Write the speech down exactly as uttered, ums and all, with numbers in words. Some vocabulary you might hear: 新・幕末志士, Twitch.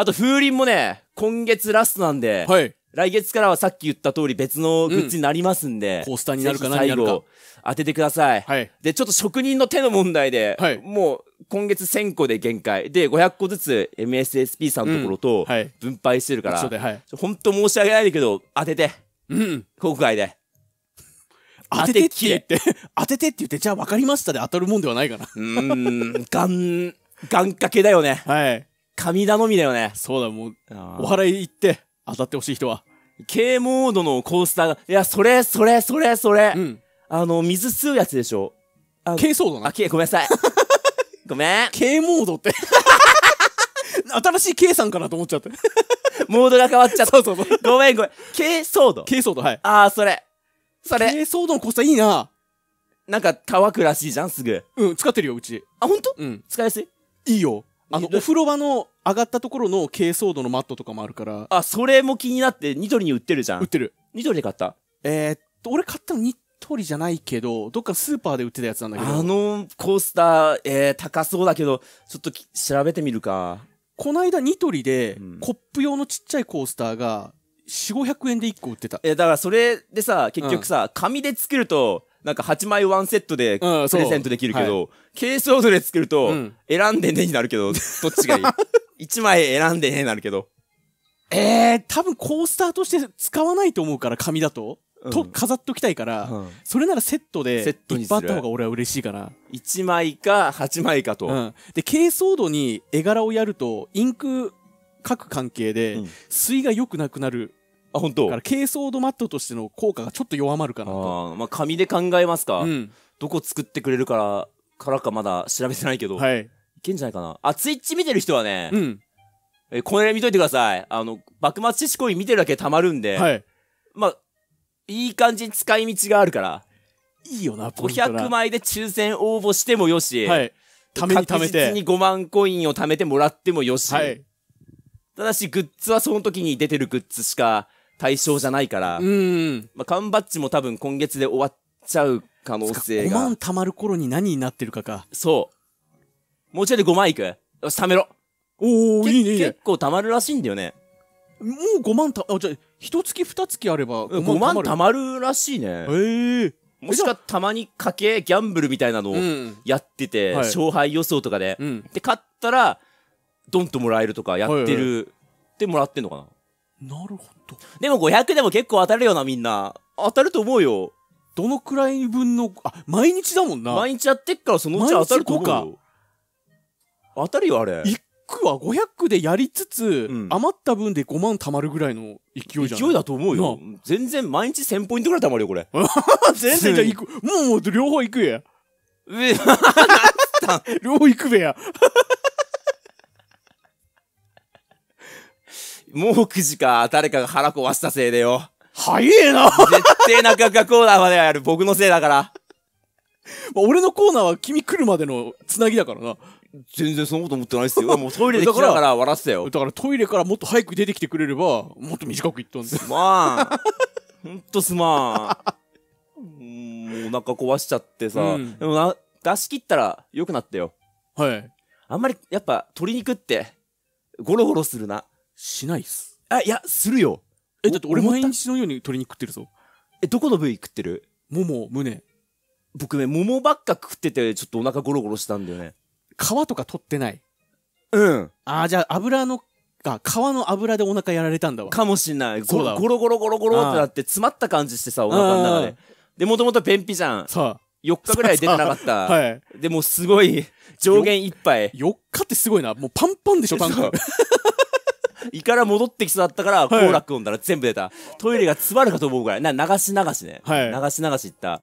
あと風鈴もね、今月ラストなんで、はい、来月からはさっき言った通り別のグッズになりますんで、うん、コースターになるか何になるか当ててください。はい、で、ちょっと職人の手の問題で、はい、もう今月せんこで限界。で、ごひゃっこずつ エムエスエスピー さんのところと分配してるから、うん、はい、ほんと申し訳ないんだけど、当てて。うん。今回で。当ててって言って、当ててって言って、じゃあ分かりましたで当たるもんではないかな。うーん、ガン、ガンかけだよね。はい。神頼みだよね。そうだ、もう、お祓い行って、当たってほしい人は。K モードのコースターが、いや、それ、それ、それ、それ。うん、あの、水吸うやつでしょ。K ソードな。あ、K、ごめんなさい。ごめん。K モードって。新しい K さんかなと思っちゃって。モードが変わっちゃった。そうそうそう。ごめんごめん。K ソード。K ソード、はい。ああ、それ。それ。K ソードのコースターいいな。なんか乾くらしいじゃん、すぐ。うん、使ってるよ、うち。あ、ほんと？うん。使いやすい？いいよ。あの、お風呂場の上がったところの K ソードのマットとかもあるから。あ、それも気になって、ニトリに売ってるじゃん。売ってる。ニトリで買った？えーっと、俺買ったのニトリじゃないけど、どっかスーパーで売ってたやつなんだけど。あのコースター、えー、高そうだけど、ちょっと調べてみるか。この間ニトリで、うん、コップ用のちっちゃいコースターがよんひゃくごひゃくえんでいっこ売ってた。え、だからそれでさ、結局さ、うん、紙で作るとなんかはちまいワンセットでプレゼントできるけど、ケースオードで作ると、うん、選んでねになるけど、どっちがいい？ いちまい選んでねになるけど。えー、多分コースターとして使わないと思うから、紙だと。うん、と飾っときたいから、うん、それならセットでいっぱいあった方が俺は嬉しいかな。いちまいかはちまいかと、うん、で珪藻土に絵柄をやるとインク書く関係で、うん、水が良くなくなる。あ、本当？だから珪藻土マットとしての効果がちょっと弱まるかなと。あ、まあ紙で考えますか、うん、どこ作ってくれるからからかまだ調べてないけど、はい、いけんじゃないかな。あ、ツイッチ見てる人はね、うん、えこれ見といてください。あの幕末志士コイン見てるだけたまるんで、はい、まあいい感じに使い道があるから。いいよな、ポイントな。ごひゃくまいで抽選応募してもよし。はい。ために貯めて。確実にごまんコインを貯めてもらってもよし。はい。ただし、グッズはその時に出てるグッズしか対象じゃないから。うん。まあ、缶バッジも多分今月で終わっちゃう可能性が。ごまん貯まる頃に何になってるかか。そう。もうちょいでごまんいく？よし、貯めろ。おー、いいね。結構貯まるらしいんだよね。もうごまんた、あ、じゃあ、一月二月あればごまん貯まるらしいね。へー。もしかたまに賭け、ギャンブルみたいなのをやってて、勝敗予想とかで。で、勝ったら、ドンともらえるとかやってる。で、もらってんのかな。なるほど。でもごひゃくでも結構当たるよな、みんな。当たると思うよ。どのくらい分の、あ、毎日だもんな。毎日やってっからそのうち当たると思うよ。当たるよ、あれ。ごひゃくはごひゃくでやりつつ、うん、余った分でごまん貯まるぐらいの勢いじゃない？勢いだと思うよ。全然毎日せんポイントぐらい貯まるよ、これ。全然じゃあ行く。もう、両方行くや。両方行くべや。もうくじか、誰かが腹壊したせいでよ。早えな。絶対中川コーナーまでやる。僕のせいだから。まあ俺のコーナーは君来るまでのつなぎだからな。全然そんなこと思ってないっすよ。もうトイレで来たから笑ってたよ。だからトイレからもっと早く出てきてくれれば、もっと短く行ったんです。すまん。ほんとすまん。もうお腹壊しちゃってさ。うん、でもな、出し切ったら良くなったよ。はい。あんまり、やっぱ、鶏肉って、ゴロゴロするな。しないっす。あ、いや、するよ。え、だって俺毎日のように鶏肉食ってるぞ。え、どこの部位食ってる？もも、胸。僕ね、ももばっか食ってて、ちょっとお腹ゴロゴロしたんだよね。皮とか取ってない。うん。ああ、じゃあ油の、あ、皮の油でお腹やられたんだわ。かもしんない。ゴロゴロゴロゴロゴロってなって詰まった感じしてさ、お腹の中で。で、もともと便秘じゃん。さあ。よっかぐらい出てなかった。はい。でもすごい、上限いっぱい。よっかってすごいな。もうパンパンでしょ、パンパン。胃から戻ってきそうだったから、コーラ飲んだら全部出た。トイレが詰まるかと思うぐらい。な、流し流しね。はい。流し流しいった。